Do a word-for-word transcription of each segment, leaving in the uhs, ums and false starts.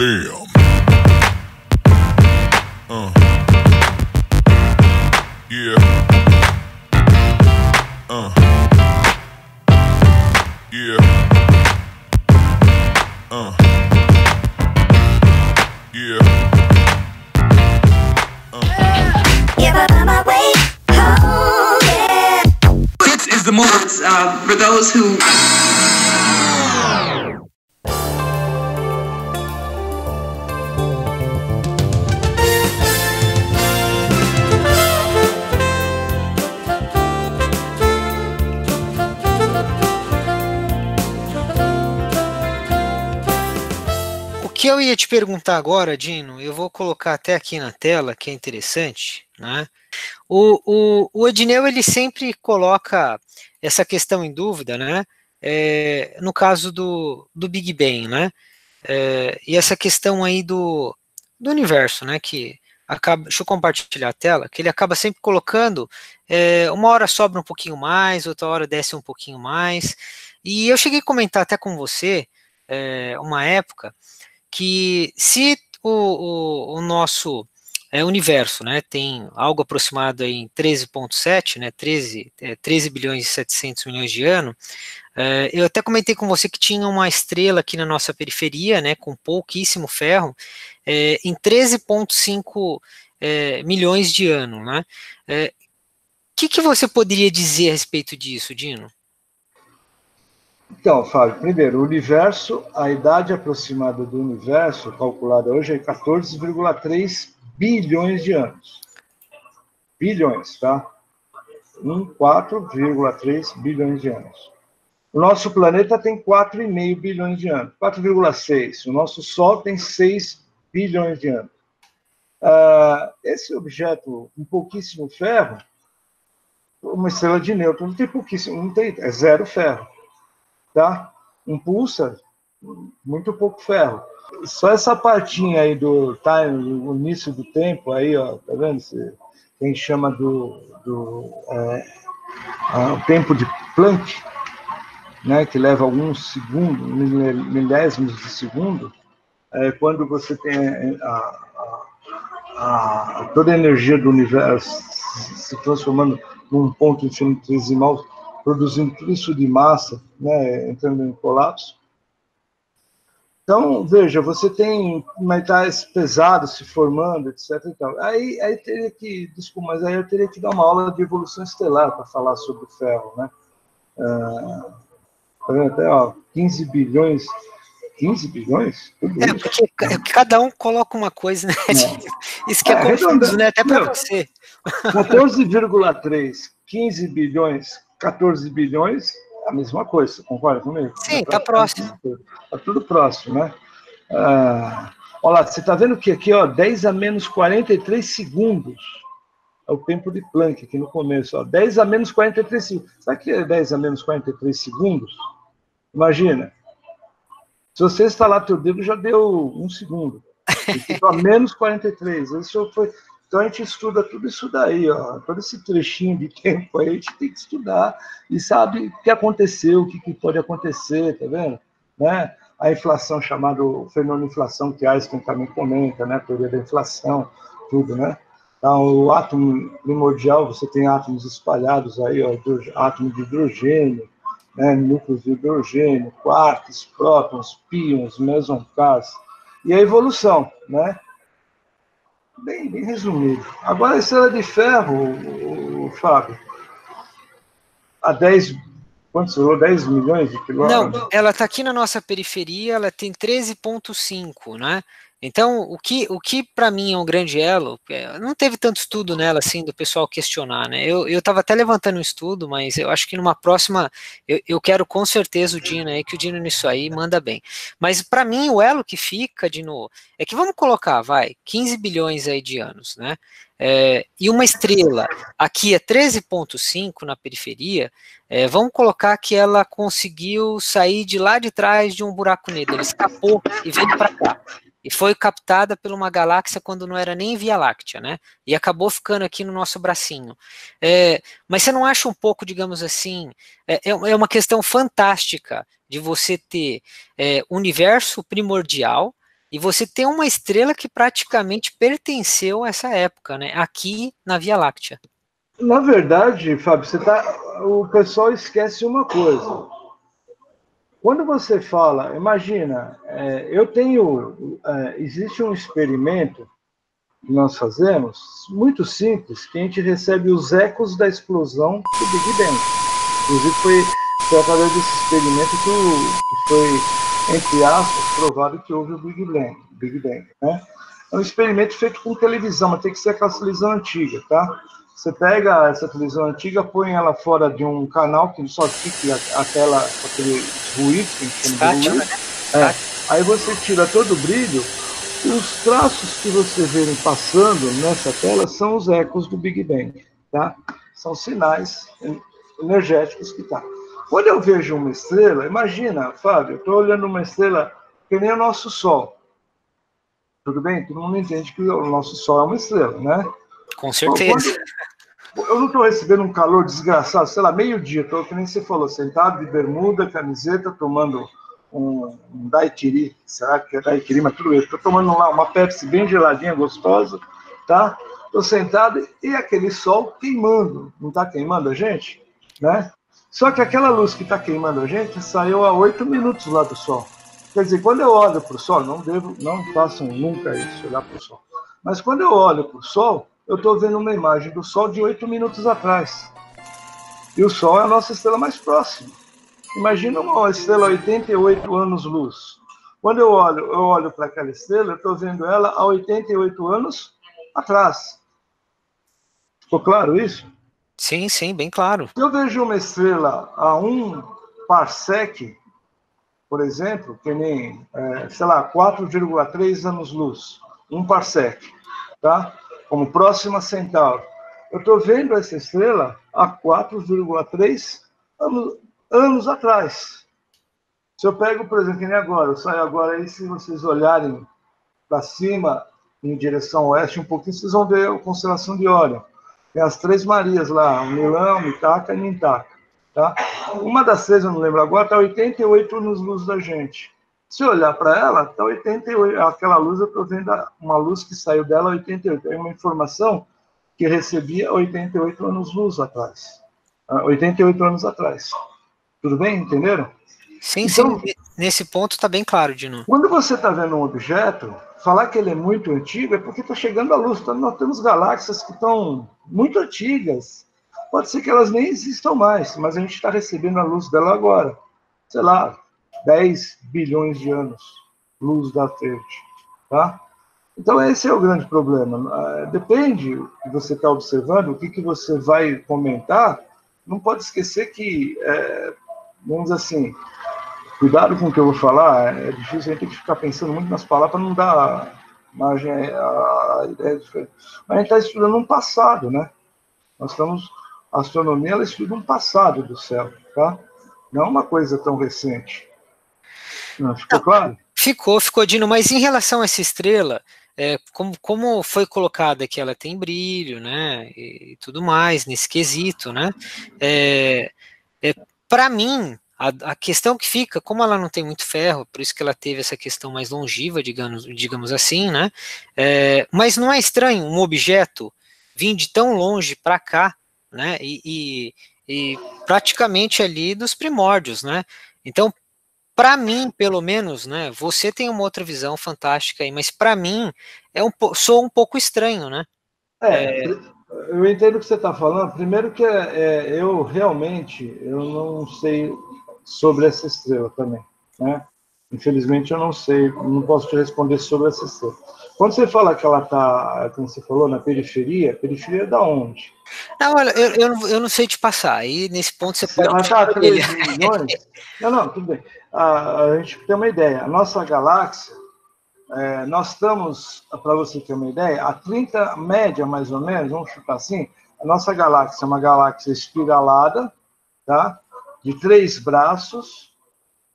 Damn. Uh. Yeah. Uh. Yeah. Uh. Yeah. Uh, for those who... O que eu ia te perguntar agora, Dino, eu vou colocar até aqui na tela, que é interessante, né? O, o, o Edneu, ele sempre coloca essa questão em dúvida, né? É, no caso do, do Big Bang, né? É, e essa questão aí do, do universo, né? Que acaba, deixa eu compartilhar a tela, que ele acaba sempre colocando, é, uma hora sobra um pouquinho mais, outra hora desce um pouquinho mais. E eu cheguei a comentar até com você, é, uma época, que se o, o, o nosso... É, universo, né, tem algo aproximado aí em treze vírgula sete, né, treze, é, treze bilhões e setecentos milhões de anos, é, eu até comentei com você que tinha uma estrela aqui na nossa periferia, né, com pouquíssimo ferro, é, em treze vírgula cinco é, milhões de anos, né, é, que que você poderia dizer a respeito disso, Dino? Então, Fábio, primeiro, o universo, a idade aproximada do universo, calculada hoje, é quatorze vírgula três bilhões de anos. Bilhões, tá? quatro vírgula três bilhões de anos. O nosso planeta tem quatro vírgula cinco bilhões de anos. quatro vírgula seis. O nosso Sol tem seis bilhões de anos. Uh, esse objeto, um pouquíssimo ferro, uma estrela de nêutrons, não tem pouquíssimo, não tem, é zero ferro. Tá? Impulsa muito pouco ferro. Só essa partinha aí do time, o início do tempo, aí, ó, tá vendo? Quem chama do, do é, a, o tempo de Planck, né, que leva alguns segundos, milésimos de segundo, é, quando você tem a, a, a, toda a energia do universo se transformando num ponto infinitesimal, produzindo tudo isso de massa, né, entrando em colapso. Então, veja, você tem metais pesados se formando, etcétera. Então, aí, aí teria que, desculpa, mas aí eu teria que dar uma aula de evolução estelar para falar sobre o ferro, né? Ah, até, ó, quinze bilhões, quinze bilhões? É, porque cada um coloca uma coisa, né? É. Isso que é, é confuso, né? Até para você. quatorze vírgula três, quinze bilhões, quatorze bilhões... a mesma coisa, você concorda comigo? Sim, está tá próximo. Está tudo próximo, né? Ah, olha lá, você está vendo que aqui, ó, dez a menos quarenta e três segundos é o tempo de Planck, aqui no começo, ó, dez a menos quarenta e três segundos. Sabe o que é dez a menos quarenta e três segundos? Imagina, se você instalar teu dedo, já deu um segundo. A menos quarenta e três, isso foi... Então, a gente estuda tudo isso daí, ó, todo esse trechinho de tempo aí, a gente tem que estudar e sabe o que aconteceu, o que, que pode acontecer, tá vendo? Né? A inflação, chamada o fenômeno de inflação, que Einstein também comenta, né? A teoria da inflação, tudo, né? Então, o átomo primordial, você tem átomos espalhados aí, ó, átomo de hidrogênio, né? Núcleos de hidrogênio, quarks, prótons, pions, mesonkas, e a evolução, né? Bem, bem resumido. Agora, a estrela de ferro, o, o Fábio, a dez, quantos falou? dez milhões de quilômetros? Não, ela está aqui na nossa periferia, ela tem treze vírgula cinco, né? Então, o que, o que para mim é um grande elo, não teve tanto estudo nela, assim, do pessoal questionar, né? Eu estava eu até levantando um estudo, mas eu acho que numa próxima, eu, eu quero com certeza o Dino aí, que o Dino nisso aí manda bem. Mas para mim, o elo que fica, Dino, é que vamos colocar, vai, quinze bilhões aí de anos, né? É, e uma estrela, aqui é treze vírgula cinco na periferia, é, vamos colocar que ela conseguiu sair de lá de trás de um buraco negro, ela escapou e veio para cá. E foi captada por uma galáxia quando não era nem Via Láctea, né? E acabou ficando aqui no nosso bracinho. É, mas você não acha um pouco, digamos assim, é, é uma questão fantástica de você ter é, universo primordial, E você tem uma estrela que praticamente pertenceu a essa época, né? Aqui na Via Láctea. Na verdade, Fábio, você tá, o pessoal esquece uma coisa. Quando você fala, imagina, é, eu tenho, é, existe um experimento que nós fazemos, muito simples, que a gente recebe os ecos da explosão do Big Bang. Inclusive foi, foi através desse experimento que, que foi, entre aspas, provado que houve o Big Bang. Big Bang, né? É um experimento feito com televisão, mas tem que ser aquela televisão antiga, tá? Você pega essa televisão antiga, põe ela fora de um canal que só fica a tela com aquele ruído, que a gente chama de ruído. É. Aí você tira todo o brilho, e os traços que você vê passando nessa tela são os ecos do Big Bang, tá? São sinais energéticos que tá. Quando eu vejo uma estrela, imagina, Fábio, eu estou olhando uma estrela que nem o nosso Sol. Tudo bem? Todo mundo entende que o nosso Sol é uma estrela, né? Com certeza. Quando eu não estou recebendo um calor desgraçado, sei lá, meio-dia, estou, que nem você falou, sentado de bermuda, camiseta, tomando um, um daiquiri, será que é daiquiri, mas tudo isso, estou tomando lá uma Pepsi bem geladinha, gostosa, tá? Estou sentado e aquele sol queimando, não está queimando a gente? Né? Só que aquela luz que está queimando a gente saiu há oito minutos lá do sol. Quer dizer, quando eu olho para o sol, não devo, não façam nunca isso, olhar para o sol, mas quando eu olho para o sol, eu estou vendo uma imagem do Sol de oito minutos atrás. E o Sol é a nossa estrela mais próxima. Imagina uma estrela oitenta e oito anos-luz. Quando eu olho, eu olho para aquela estrela, eu estou vendo ela há oitenta e oito anos atrás. Ficou claro isso? Sim, sim, bem claro. Se eu vejo uma estrela a um parsec, por exemplo, que nem, é, sei lá, quatro vírgula três anos-luz, um parsec, tá? Como Próxima Central, eu estou vendo essa estrela há quatro vírgula três anos, anos atrás. Se eu pego, por exemplo, que nem agora, eu saio agora aí, se vocês olharem para cima, em direção oeste um pouquinho, vocês vão ver a constelação de Órion. Tem as três Marias lá, Milão, Mitaca e Nintaca, tá? Uma das três, eu não lembro agora, está oitenta e oito anos-luz da gente. Se eu olhar para ela, tá oitenta e oito, aquela luz, eu estou vendo uma luz que saiu dela oitenta e oito. É uma informação que recebia oitenta e oito anos-luz atrás. oitenta e oito anos atrás. Tudo bem? Entenderam? Sim, então, sim. Nesse ponto está bem claro, Dino. Quando você está vendo um objeto, falar que ele é muito antigo é porque está chegando a luz. Então, nós temos galáxias que estão muito antigas. Pode ser que elas nem existam mais, mas a gente está recebendo a luz dela agora. Sei lá, dez bilhões de anos, luz da frente, tá? Então esse é o grande problema. Depende do que você está observando, o que, que você vai comentar, não pode esquecer que, é, vamos assim, cuidado com o que eu vou falar, é difícil, a gente tem que ficar pensando muito nas palavras para não dar margem à ideia diferente. Mas a gente está estudando um passado, né? Nós estamos, a astronomia, ela estuda um passado do céu, tá? Não é uma coisa tão recente. Não, ficou não, claro? Ficou, ficou, Dino, mas em relação a essa estrela, é, como, como foi colocada que ela tem brilho, né, e, e tudo mais, nesse quesito, né, é, é, para mim, a, a questão que fica, como ela não tem muito ferro, por isso que ela teve essa questão mais longiva, digamos, digamos assim, né, é, mas não é estranho um objeto vir de tão longe para cá, né, e, e, e praticamente ali dos primórdios, né, então, para mim, pelo menos, né, você tem uma outra visão fantástica aí, mas para mim, é um, sou um pouco estranho, né? É, é... eu entendo o que você está falando. Primeiro que é, eu realmente, eu não sei sobre essa estrela também, né? Infelizmente eu não sei, não posso te responder sobre essa estrela. Quando você fala que ela está, como você falou, na periferia, periferia da onde? Não, olha, eu, eu, eu não sei te passar, aí nesse ponto você, você pode... Ela está a três milhões? Não, não, tudo bem. A, a gente tem uma ideia, a nossa galáxia, é, nós estamos, para você ter uma ideia, a trinta, média mais ou menos, vamos chutar assim, a nossa galáxia é uma galáxia espiralada, tá? De três braços,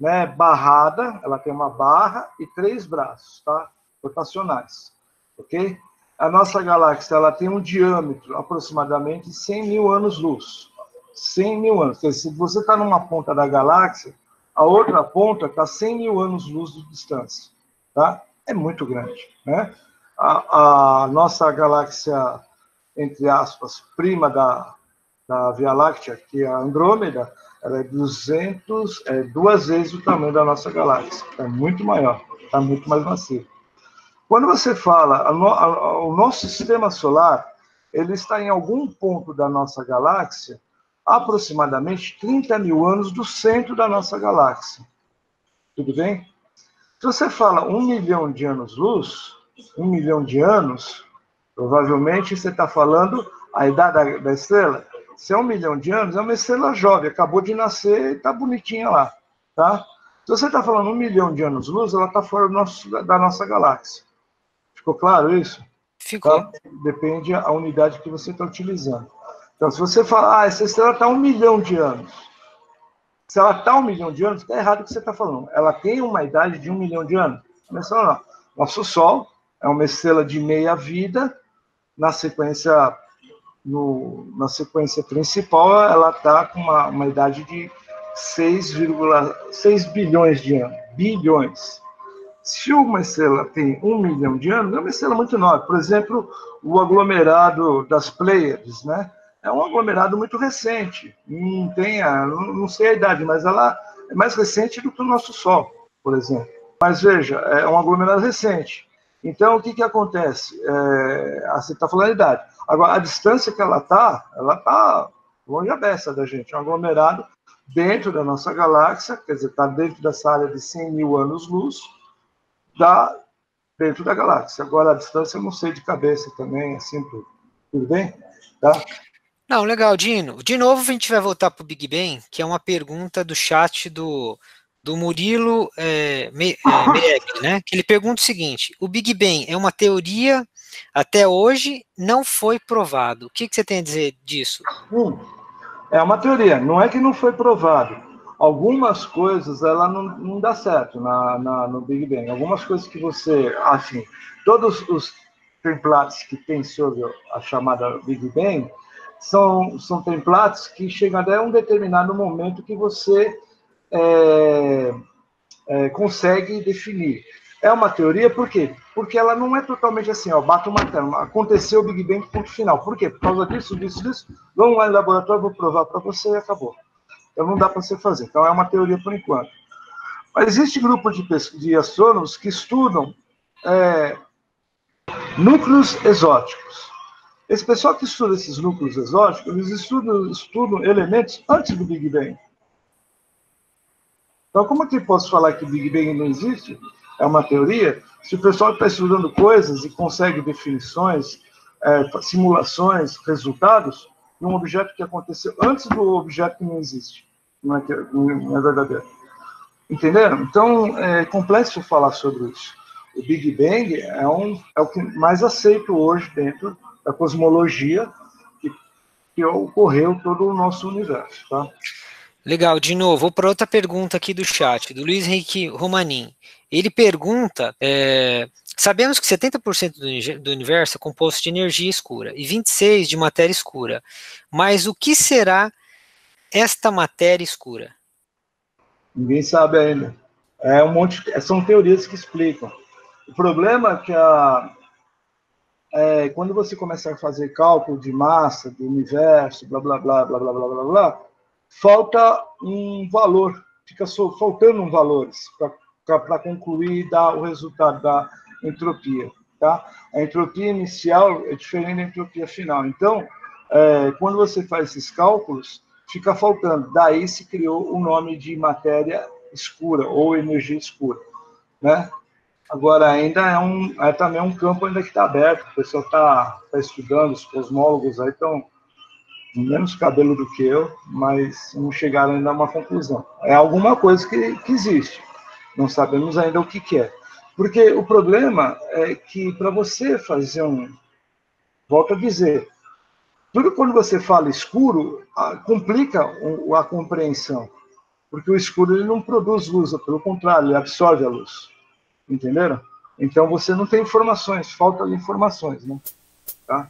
né, barrada, ela tem uma barra e três braços, tá? Rotacionais, ok? A nossa galáxia, ela tem um diâmetro aproximadamente de cem mil anos-luz. cem mil anos. Quer dizer, se você está numa ponta da galáxia, a outra ponta está cem mil anos-luz de distância, tá? é muito grande, né? A, a nossa galáxia, entre aspas, prima da, da Via Láctea, que é a Andrômeda, ela é, duzentos, é duas vezes o tamanho da nossa galáxia. É muito maior, é muito mais macia. Quando você fala, a no, a, a, o nosso sistema solar, ele está em algum ponto da nossa galáxia, aproximadamente trinta mil anos do centro da nossa galáxia. Tudo bem? Se você fala um milhão de anos-luz, um milhão de anos, provavelmente você está falando a idade da, da estrela. Se é um milhão de anos, é uma estrela jovem, acabou de nascer e está bonitinha lá, tá? Se você está falando um milhão de anos-luz, ela está fora do nosso, da nossa galáxia. Ficou claro isso? Ficou. Tá? Depende da unidade que você está utilizando. Então, se você falar, ah, essa estrela está um milhão de anos. Se ela está um milhão de anos, está errado o que você está falando. Ela tem uma idade de um milhão de anos. Começando lá. Nosso Sol é uma estrela de meia vida. Na sequência, no, na sequência principal, ela está com uma, uma idade de seis vírgula seis bilhões de anos. Bilhões. Se uma estrela tem um milhão de anos, é uma estrela muito nova. Por exemplo, o aglomerado das Pleiades, né? É um aglomerado muito recente, não, tem a, não sei a idade, mas ela é mais recente do que o nosso Sol, por exemplo. Mas veja, é um aglomerado recente. Então, o que, que acontece? É, você está falando a idade. Agora, a distância que ela está, ela está longe a beça da gente. É um aglomerado dentro da nossa galáxia, quer dizer, está dentro dessa área de cem mil anos-luz, da, dentro da galáxia. Agora, a distância eu não sei de cabeça também, assim tudo. Tudo bem? Tá? Não, legal, Dino. De novo, a gente vai voltar para o Big Bang, que é uma pergunta do chat do, do Murilo é, Me, é, Meeg, né? Que ele pergunta o seguinte: o Big Bang é uma teoria, até hoje não foi provado. O que, que você tem a dizer disso? Hum, é uma teoria, não é que não foi provado. Algumas coisas, ela não, não dá certo na, na, no Big Bang. Algumas coisas que você, assim, todos os templates que tem sobre a chamada Big Bang, São, são templates que chegam até um determinado momento que você é, é, consegue definir. É uma teoria, por quê? Porque ela não é totalmente assim, ó, bate o martelo, aconteceu o Big Bang, ponto final. Por quê? Por causa disso, disso, disso, vamos lá no laboratório, vou provar para você e acabou. Então não dá para você fazer, então é uma teoria por enquanto. Mas existe grupo de, de astrônomos que estudam é, núcleos exóticos. Esse pessoal que estuda esses núcleos exóticos, eles estudam, estudam elementos antes do Big Bang. Então, como é que eu posso falar que o Big Bang não existe? É uma teoria? Se o pessoal está estudando coisas e consegue definições, é, simulações, resultados, de um objeto que aconteceu antes do objeto que não existe. Não é, não é verdadeiro. Entenderam? Então, é complexo falar sobre isso. O Big Bang é, um, é o que mais aceito hoje dentro da cosmologia que, que ocorreu todo o nosso universo, tá? Legal, de novo, vou para outra pergunta aqui do chat, do Luiz Henrique Romanin. Ele pergunta, é, sabemos que setenta por cento do universo é composto de energia escura e vinte e seis por cento de matéria escura, mas o que será esta matéria escura? Ninguém sabe ainda. É um monte, são teorias que explicam. O problema é que a... É, quando você começa a fazer cálculo de massa, do universo, blá, blá, blá, blá, blá, blá, blá, blá, falta um valor, fica só, faltando um valor para concluir e dar o resultado da entropia, tá? A entropia inicial é diferente da entropia final. Então, é, quando você faz esses cálculos, fica faltando. Daí se criou o nome de matéria escura ou energia escura, né? Agora, ainda é, um, é também um campo ainda que está aberto, o pessoal está tá estudando, os cosmólogos aí estão menos cabelo do que eu, mas não chegaram ainda a uma conclusão. É alguma coisa que, que existe, não sabemos ainda o que, que é. Porque o problema é que para você fazer um... Volto a dizer, tudo quando você fala escuro, a, complica a, a compreensão, porque o escuro ele não produz luz, pelo contrário, ele absorve a luz. Entenderam? Então você não tem informações, falta de informações, né? Tá?